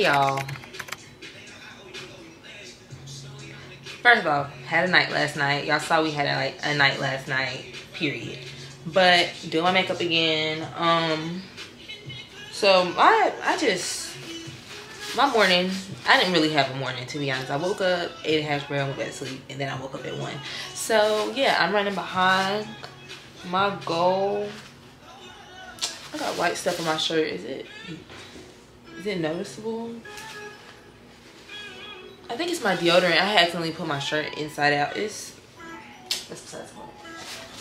Hey y'all. First of all, had a night last night. Y'all saw we had a night last night, period. But do my makeup again. So my morning, I didn't really have a morning, to be honest. I woke up, ate a hash brown, went back to sleep, and then I woke up at 1. So yeah, I'm running behind my goal. I got white stuff on my shirt. Is it noticeable? I think it's my deodorant. I accidentally put my shirt inside out. That's besides the point.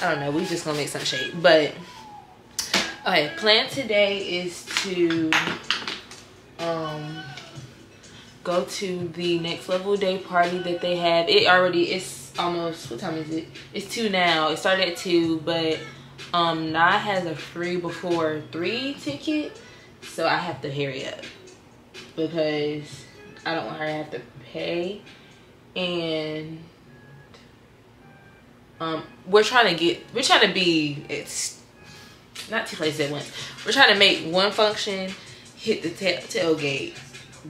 I don't know. We just gonna make some shade. But okay, plan today is to go to the Next Level Day party that they have. It's almost, what time is it? It's 2 now. It started at 2, but Nye has a free before 3 ticket. So I have to hurry up because I don't want her to have to pay, and we're trying to be, it's not 2 places at once. We're trying to make one function hit the tailgate,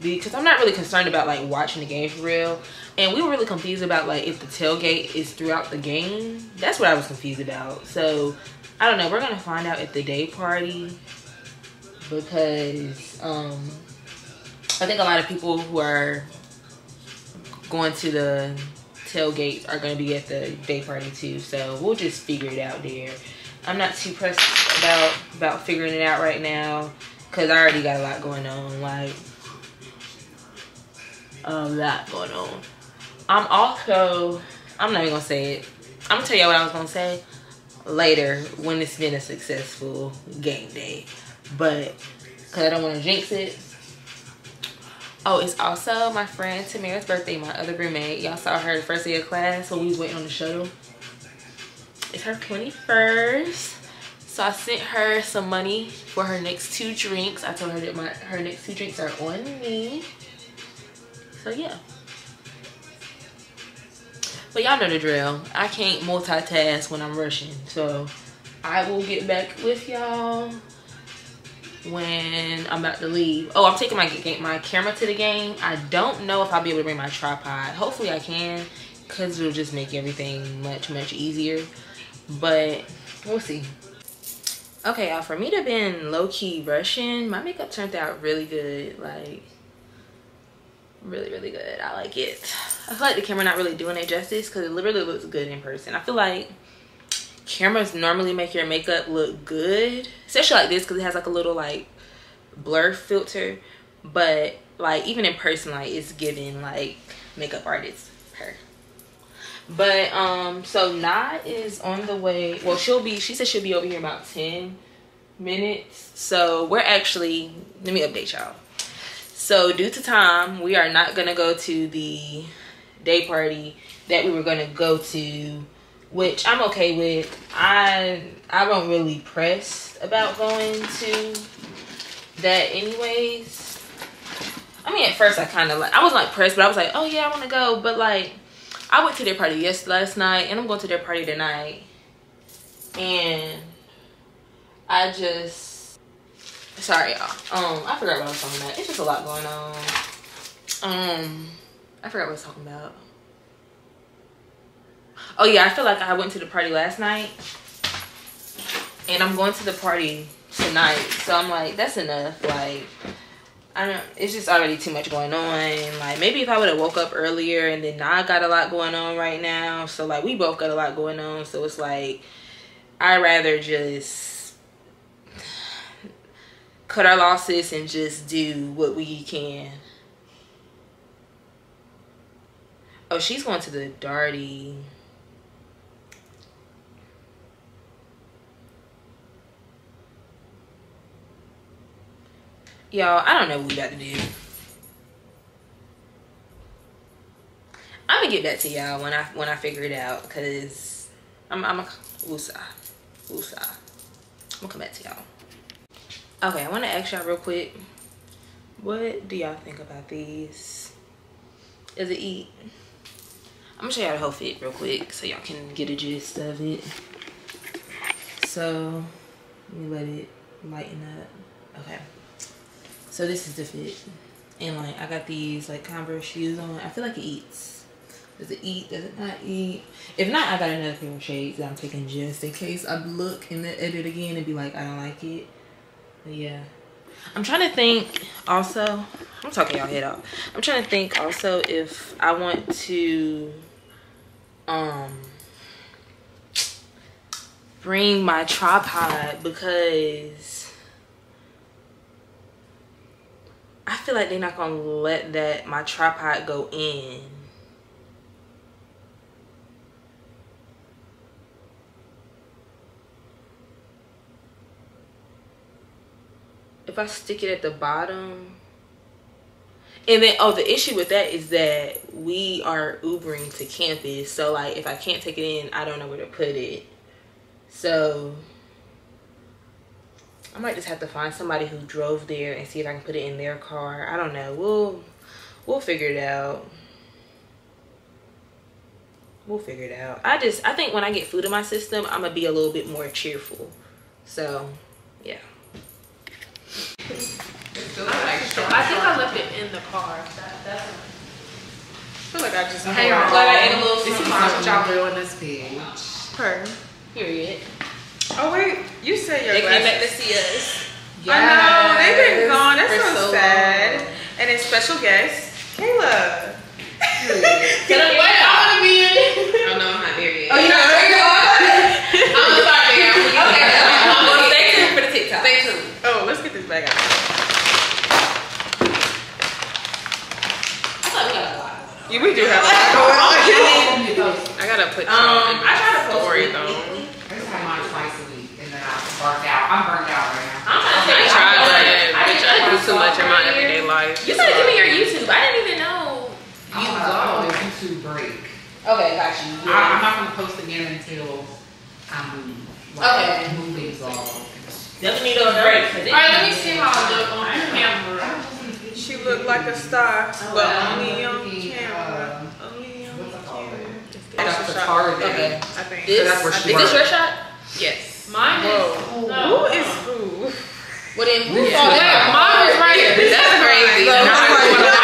because I'm not really concerned about like watching the game for real, and we were really confused about like if the tailgate is throughout the game. That's what I was confused about. So I don't know. We're gonna find out at the day party. Because I think a lot of people who are going to the tailgate are going to be at the day party too. So we'll just figure it out there. I'm not too pressed about figuring it out right now, because I already got a lot going on. Like, a lot going on. I'm not even going to say it. I'm going to tell y'all what I was going to say later when it's been a successful game day. But because I don't want to jinx it. Oh, it's also my friend Tamara's birthday, my other roommate. Y'all saw her the first day of class when we was waiting on the shuttle. It's her 21st. So I sent her some money for her next 2 drinks. I told her that her next 2 drinks are on me. So yeah. But y'all know the drill. I can't multitask when I'm rushing. So I will get back with y'all when I'm about to leave. Oh, I'm taking my camera to the game. I don't know if I'll be able to bring my tripod. Hopefully I can, because it'll just make everything much easier, but we'll see. Okay, y'all, for me to have been low-key rushing, my makeup turned out really good. Like, really good. I like it. I feel like the camera not really doing it justice, because it literally looks good in person. I feel like cameras normally make your makeup look good, especially like this, because it has like a little like blur filter. But like even in person, like it's giving like makeup artist her. But so Nye is on the way. Well, she said she'll be over here in about 10 minutes. So let me update y'all. So due to time, we are not gonna go to the day party that we were gonna go to, which I'm okay with. I wasn't really pressed about going to that anyways. I mean, at first I kind of like, I wasn't like pressed, but I was like, oh yeah, I want to go. But like, I went to their party last night, and I'm going to their party tonight. And I just, sorry y'all, I forgot what I was talking about. It's just a lot going on. I forgot what I was talking about. Oh yeah, I feel like I went to the party last night, and I'm going to the party tonight. So I'm like, that's enough. Like, it's just already too much going on. Like, maybe if I would have woke up earlier, and then I got a lot going on right now. So like, we both got a lot going on. So it's like, I'd rather just cut our losses and just do what we can. Oh, she's going to the Darty. Y'all, I don't know what we about to do. I'm gonna get back to y'all when I figure it out, cause I'm gonna come back to y'all. Okay, I want to ask y'all real quick. What do y'all think about these? Does it eat? I'm gonna show y'all the whole fit real quick so y'all can get a gist of it. So let me let it lighten up. Okay. So this is the fit. And like I got these like Converse shoes on. I feel like it eats. Does it eat? Does it not eat? If not, I got another pair of shades that I'm taking just in case I look in the edit again and be like, I don't like it. But yeah. I'm trying to think also. I'm talking y'all head off. I'm trying to think also if I want to bring my tripod, because I feel like they're not gonna let my tripod go in. If I stick it at the bottom, and then the issue with that is that we are Ubering to campus, so like if I can't take it in, I don't know where to put it. So I might just have to find somebody who drove there and see if I can put it in their car. I don't know. We'll figure it out. We'll figure it out. I think when I get food in my system, I'm gonna be a little bit more cheerful. So yeah. I think I left it in the car. I feel like I just I ate a little something. This is what y'all do on this page. Per. Period. Oh wait, you said your glasses. They came back to see us. Yes. I know, they've been gone. That's so sad. Long. And it's special guest, Kayla. I wanna be in. Oh no, I'm not there yet. Oh, you're not there yet? I'm not there. Okay. Well, stay tuned for the TikTok. Stay tuned. Oh, let's get this bag out. Yeah, we do have a lot going on. I gotta put in my story though. I just have mine twice a week and then I burnt out. I'm burnt out right now. I'm not saying I do too much in my everyday life. You gotta give me your YouTube. I didn't even know you go on a YouTube break. Okay, got you. I'm not gonna post again until I'm moving vlog. Doesn't need a break. Alright, let me see how I look on camera. She looked like a star, but only on camera. Only on camera. That's the car there. Okay. I think. Is this your shot? Yes. Mine is. Who is who? Well then, who saw that? Mine was right here. That's crazy. No, I did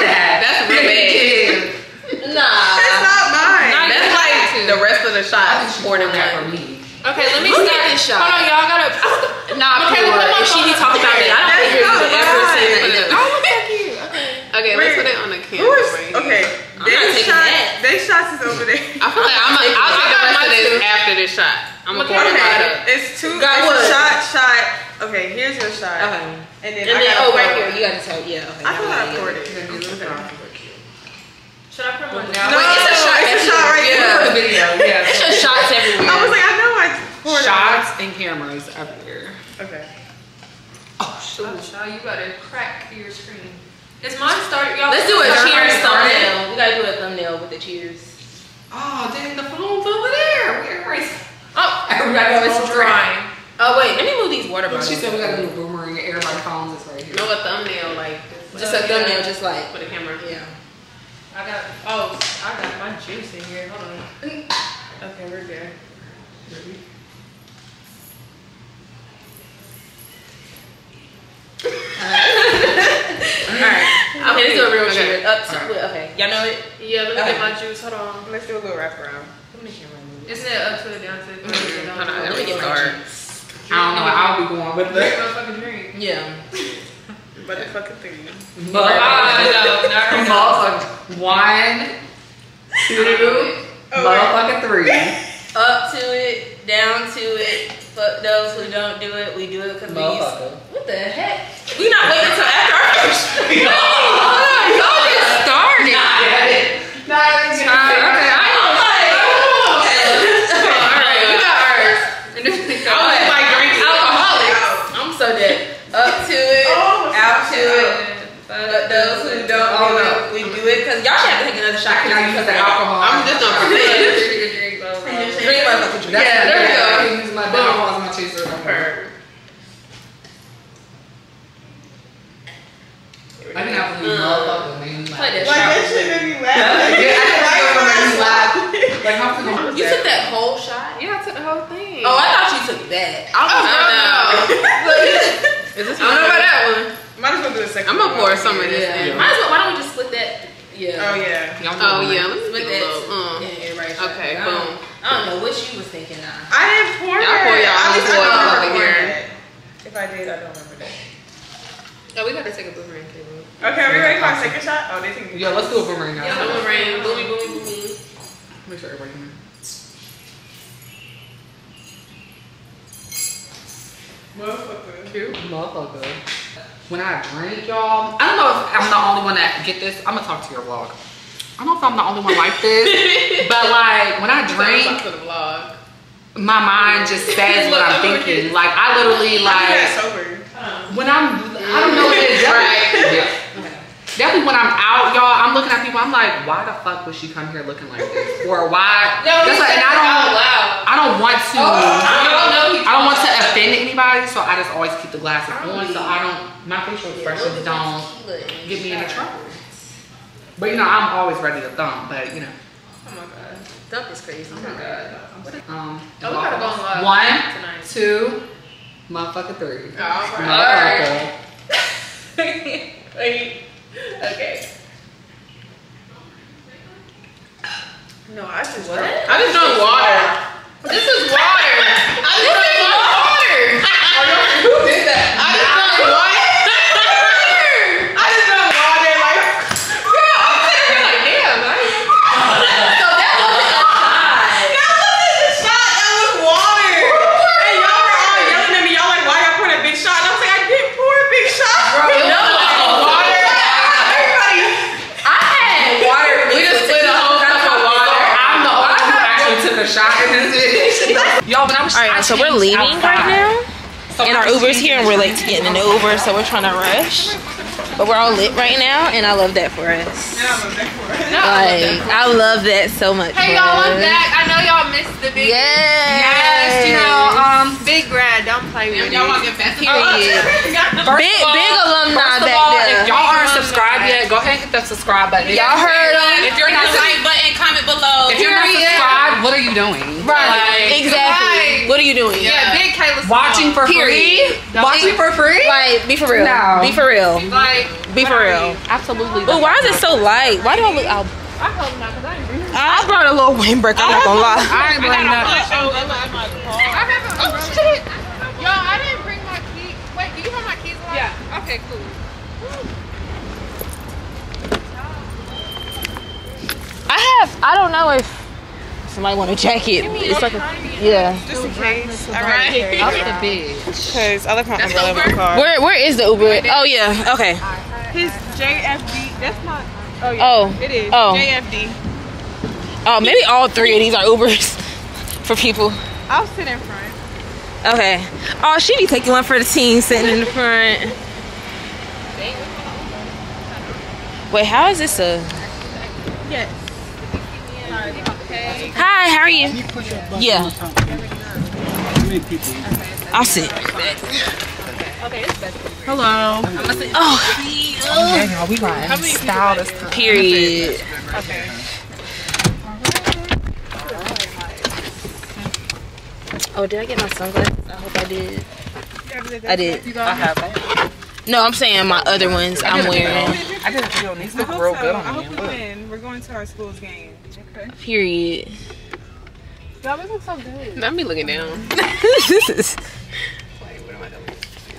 that. That's really bad. Nah. That's not mine. That's like the rest of the shots. More than that for me. Okay, let me start this shot. Hold on, y'all gotta. Nah, because she be talking about it. I don't think you've ever seen it. Okay, let's put it on the camera right here. Okay, this shot is over there. I feel like I'll take the rest of this after this shot. I'm going to put it. It's two. It's shot. Okay, here's your shot. Okay. And then right here. You got to tell. Yeah, okay. I feel like I poured it. Should I put one now? No, it's a shot right here. The video, yeah. It's just shots everywhere. I was like, I know I poured it. Shots and cameras up here. Okay. Oh, shoot. You got to crack your screen. It's my start, y'all. Let's do a cheers thumbnail. We gotta do a thumbnail with the cheers. Oh, dang, the phone's over there. Where is it? Oh, it's drying. Oh, wait, let me move these water bottles. She said we gotta do a boomerang. Everybody's phones is right here. No, a thumbnail, like. Just a thumbnail, just like. For the camera. Yeah. I got my juice in here. Hold on. Okay, we're good. Ready? Alright. Okay, let's do a real cheer. Up to right. Okay. Y'all know it? Yeah, let me get my juice. Hold on. Let's do a little wraparound. Let me camera move. Isn't it up to it, down to it? Hold on, let me get started. I don't know where I'll be going with that. Motherfucking drink. Yeah. Motherfucking thing. But I know. One, two, motherfucking three. Up to it, down to it. Fuck those who don't do it. We do it because we used. What the heck? We not waiting until after our first. No, hold on. Y'all just started. Okay, I don't like it. All right, we got ours. I was like drinking alcoholic. I'm so dead. Up to it, out to it. Fuck those who don't do it. We do it because y'all should have to take another shot because of alcohol. I'm just not prepared. Drink my fucking drink. Yeah, there we go. I can use my alcohol as my chaser. I think I believe motherfucking like that shit made me laugh. Yeah, I didn't like how to go. You took that whole shot? Yeah, I took the whole thing. Oh, I thought you took that. I don't know. Is this one? I don't know about that one. Might as well do do a second. I'm gonna pour some of this. Yeah. Might as well. Why don't we just split that? Yeah. Oh yeah. Oh yeah. Let's split that. Right. Okay. Boom. I don't know what you was thinking. I didn't pour it. I don't remember pouring. If I did, I don't remember that. Oh, we gotta take a boomerang table. Okay, are we ready for our second shot? Oh, they think. Yeah, let's do a boomerang now. Yeah, boomerang. Boomy, boomy, boomy. Make sure everybody can. Motherfucker. Cute. Motherfucker. When I drink, y'all, I don't know if I'm the only one that get this. I'm gonna talk to your vlog. I don't know if I'm the only one like this, but like when I drink, to the vlog, my mind just says what I'm thinking. Like I literally like when I'm, I don't know if it's right. Yeah. Okay. Definitely when I'm out, y'all, I'm looking at people. I'm like, why the fuck would she come here looking like this? Or why? No, that's like, and I don't want to. I don't want to offend anybody, so I just always keep the glasses on, so I don't. My facial expressions don't get me into trouble. But you know, I'm always ready to thump. But you know. Oh my god, thump is crazy. Oh my god. Oh, we gotta go on live. 1, 2, motherfucker 3. Oh, alright. Wait. Okay. No, I just what? I just drunk water. This is water. I just drunk water. Who did that? I just drunk water. I just drunk water. Like, girl, I'm sitting here like, damn, right? So that wasn't a shot. That wasn't a shot. That was water. And y'all were all yelling at me. Y'all like, why y'all poured a big shot? And I was like, I didn't pour a big shot. Bro, no. Water. Everybody. I had water. We just split a whole cup of water. I'm the only one who actually took a shot in this video. Y'all, but all right, so we're leaving right now, and our Uber's here, and we're late to getting an Uber, so we're trying to rush. But we're all lit right now, and I love that for us. Like, I love that so much. Hey, y'all, I'm back. I know y'all missed the big. Yes, you know, big grad, don't play with me. Y'all want to get fancy? Big alumni back there. If y'all aren't subscribed yet, go ahead and hit that subscribe button. Y'all heard them. If you're not like button, comment below. If you're not subscribed, what are you doing? Right. Exactly. What are you doing? Yeah, big Kayla. Watching for free. Watching for free. Like, be for real. No. Be for real. Like, be for real. Absolutely. But why is it so light? Why do I look out? I hope not, because I didn't bring it. I brought a little windbreaker, I'm not gonna lie. I ain't bring that. Oh, shit. Yo, I didn't bring my keys. Wait, do you have my keys on? Yeah. Okay, cool. I don't know if somebody want to check it. It's like a, yeah. Just in case. All right. Off the bed. Because I left my umbrella in my car. Where is the Uber? Right, oh, yeah. Okay. His JFD. That's not. Oh, yeah. Oh, it is. Oh. JFD. Oh, maybe all three of these are Ubers for people. I'll sit in front. Okay. Oh, she be taking one for the team sitting in the front. Wait, how is this a... Yes. Hi, how are you? Yeah. I'll sit. Okay, it's better. Hello. Oh, we got style this time. Period. Okay. Oh, did I get my sunglasses? I hope I did. I did. I have. No, I'm saying my other ones I'm wearing. I did a video on these. Look real good on me. I hope we win. We're going to our school's game. Okay. Period. Y'all look so good. I'm be looking down. This is.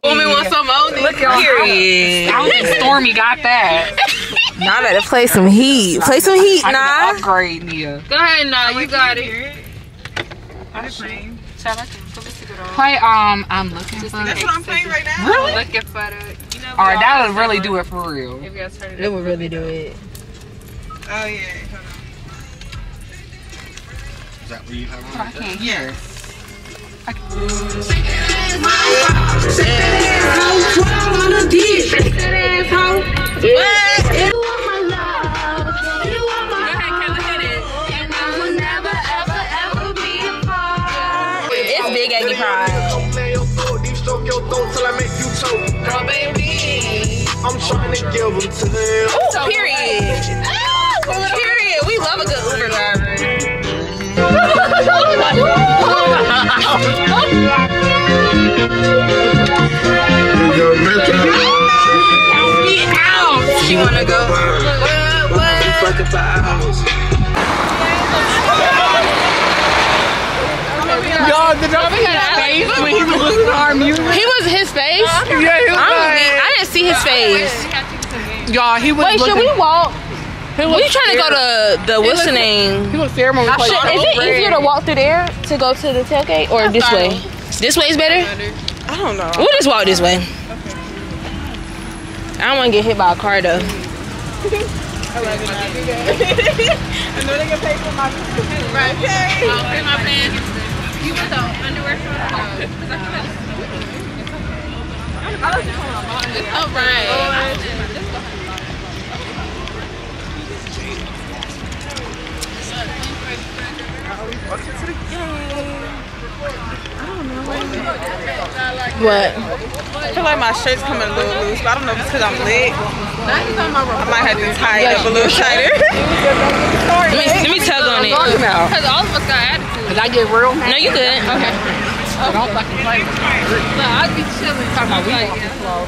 Woman wants some money. Look at period. I was Stormy got that. Now I better play some heat. Play some heat, nah. Upgrade, Nia. Go ahead, nah. You got it. I'm playing. Play. I'm looking for. That's what I'm playing right now. Really? Looking for the. You know. All right, that would really do it for real. It would really do it. Oh yeah. Hold on. Is that where you have one? I can't hear. I can. It's Big Aggie Pride. Oh, period. Oh, period. We love a good Uber driver. You're a Oh, the dog had his face when he was looking at our music. He was his face? Yeah, he was I didn't see his face. Y'all, he was looking. Wait, should we walk? We trying to go to the what's the name? He was there when we played. Is it easier to walk through there to go to the tailgate or this way? This way is better? I don't know. We'll just walk this way. I don't want to get hit by a car though. I know they can pay for my pants. Right. I'll pay my pants. You want the underwear for the house? I was just all right. What? I feel like my shirt's coming a little loose, but I don't know if it's because I'm lit. I might have to tie it up a little tighter. Let me tug on it. Because all of us got attitude. Did I get real? No, you good. Okay. I don't fucking like it. No, I'd be chilling. Talking about we walking slow.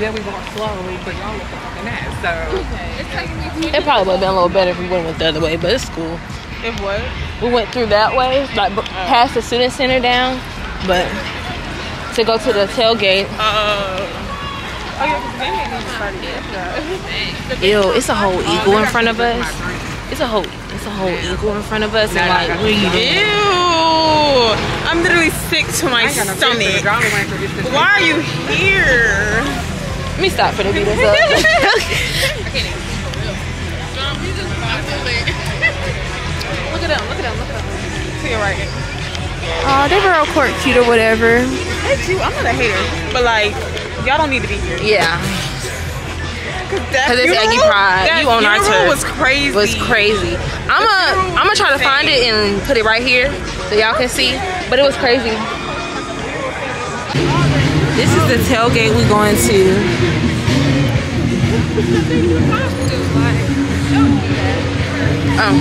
Yeah, we walk slowly, but y'all look fucking ass, so. It probably would have been a little better if we went the other way, but it's cool. If what? We went through that way, like past the student center down, but to go to the tailgate. Ew, it's a whole eagle in front of us. It's a whole eagle in front of us, and like, what are you doing? Ew! I'm literally sick to my stomach. Why are you here? Let me stop for the beat. Look at them! Look at them! Look at them! To your right. Oh, they were all court cute or whatever. That's you. I'm not a hater, but like, y'all don't need to be here. Yeah. Because it's Aggie Pride. That you on our turf. Was crazy. Was crazy. I'm gonna try to find it and put it right here so y'all can see. But it was crazy. This is the tailgate we're going to. Oh.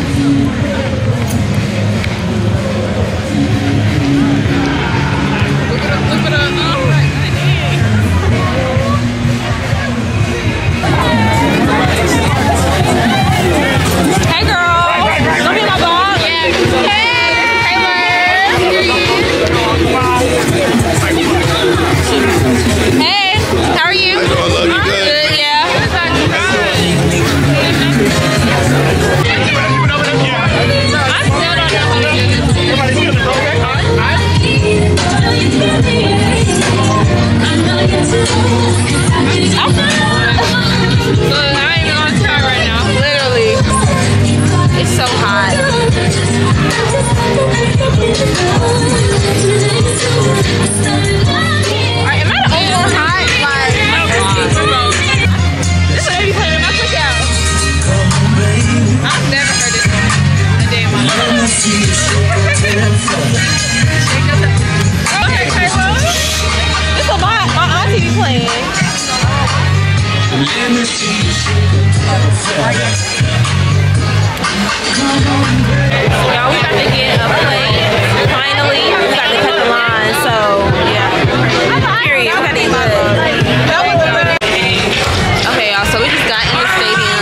Hey girl, don't be my dog. Hey, hey, how are you? I'm good. Yeah. I still don't know what it is. Everybody feel the program? I ain't on time right now. Literally, it's so hot. Alright, am I the only one hot? Like, this is what you play when I cook out. I've never heard this one a day in my life. Okay, Quavo. It's a lot. My auntie be playing. Y'all, we got to get a plate. Finally, we got to cut the line, so yeah. Period. We got to eat good. Okay, y'all, so we just got in the stadium,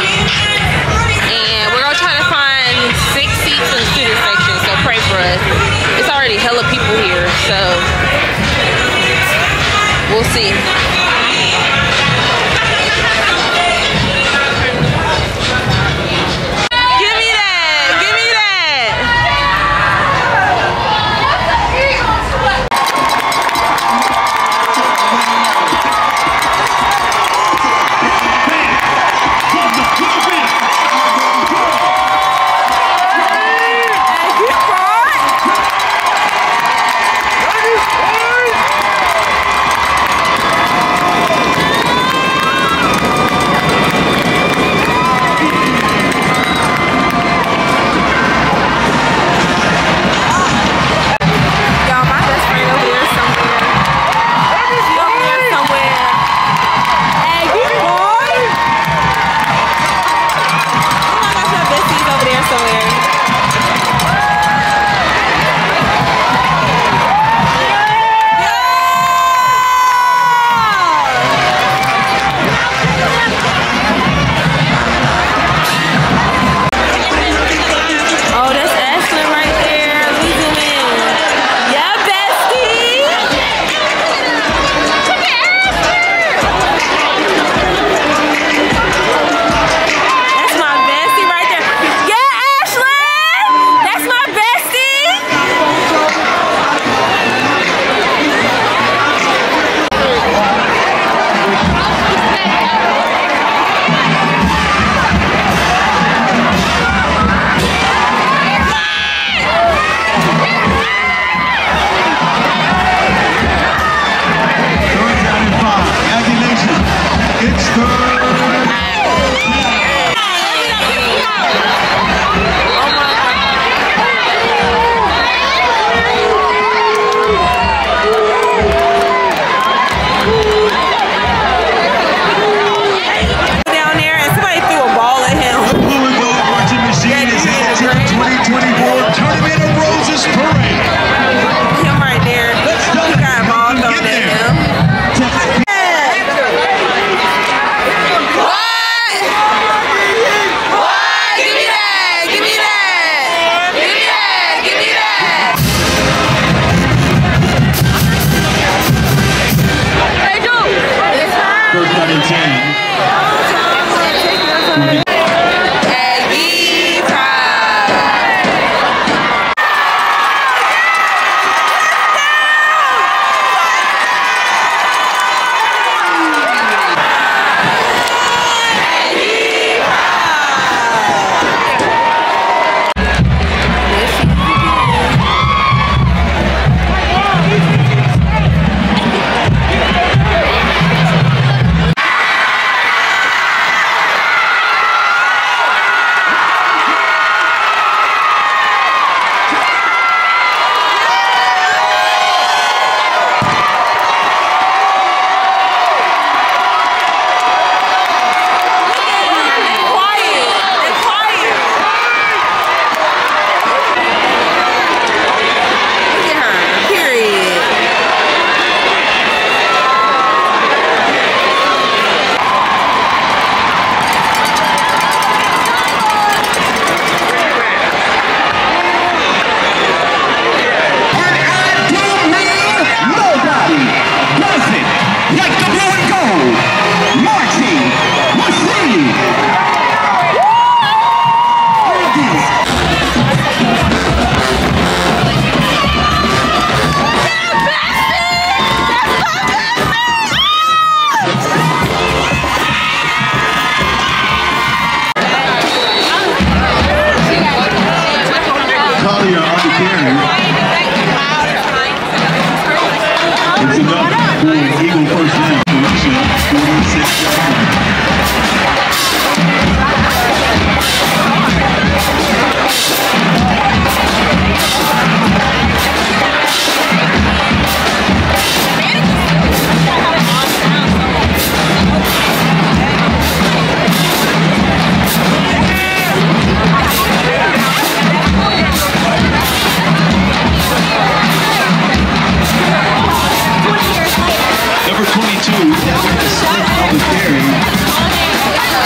and we're gonna try to find 6 seats in the student section. So pray for us. It's already hella people here, so we'll see.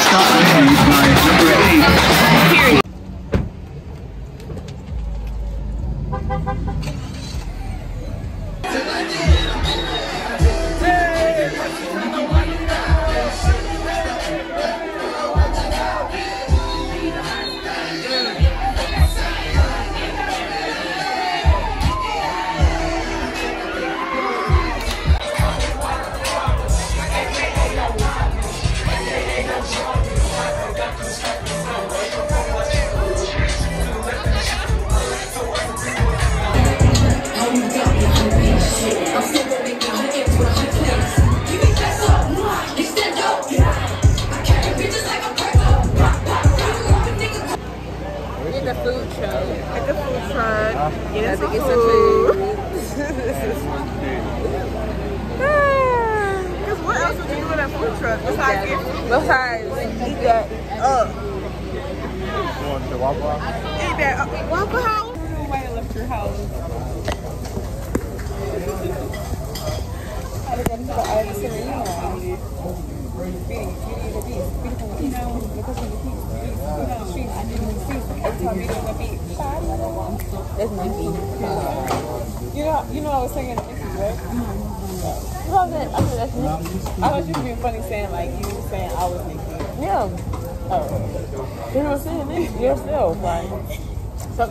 stop made by number 8. Period.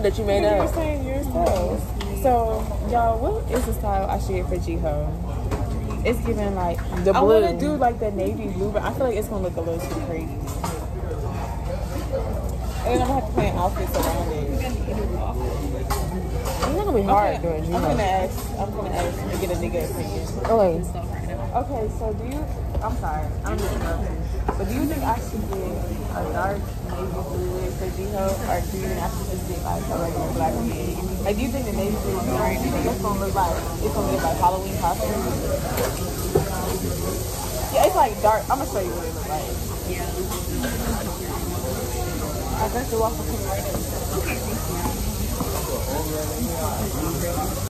That you made up. So, y'all, what is the style I should get for GHOE? It's giving like the blue. I want to do like the navy blue, but I feel like it's gonna look a little too crazy. And I'm gonna have to plan outfits around it. It's gonna be hard doing GHOE. I'm gonna ask to get a nigga opinion. Okay, so do you? I'm sorry, I'm just nervous. But do you think I should get a dark navy blue for GHOE, or do you think I should just get like a regular black one? Like, do you think the navy blue is dark? Do you think it's gonna look like it's gonna get like Halloween costume? Yeah, it's like dark. I'm gonna show you what it looks like. Yeah. I got the waffle coming right in. Okay.